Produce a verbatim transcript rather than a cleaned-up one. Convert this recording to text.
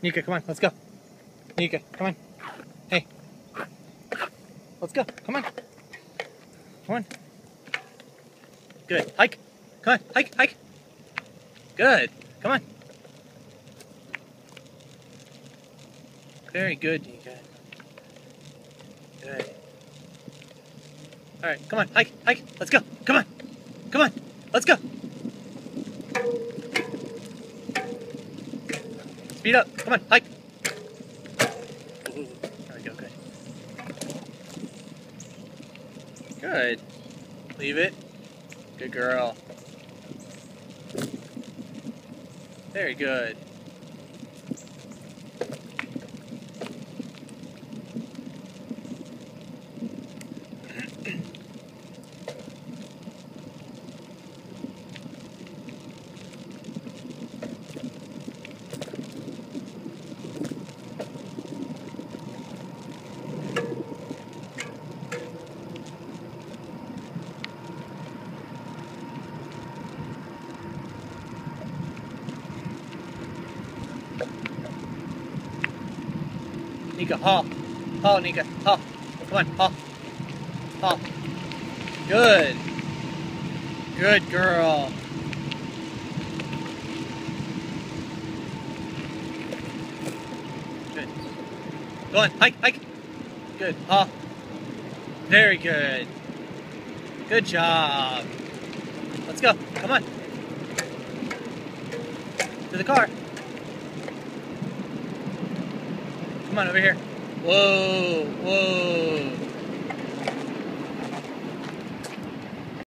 Nika, come on, let's go. Nika, come on. Hey. Let's go. Come on. Come on. Good. Hike. Come on. Hike. Hike. Good. Come on. Very good, Nika. Good. Alright, come on. Hike. Hike. Let's go. Come on. Come on. Let's go. Speed up. Come on. Hike. There we go. Good. Good. Leave it. Good girl. Very good. Nika, haul. Haul, Nika. Haul. Come on, haul. Haul. Good. Good girl. Good. Go on, hike, hike. Good, haul. Very good. Good job. Let's go. Come on. To the car. Come on, over here. Whoa, whoa.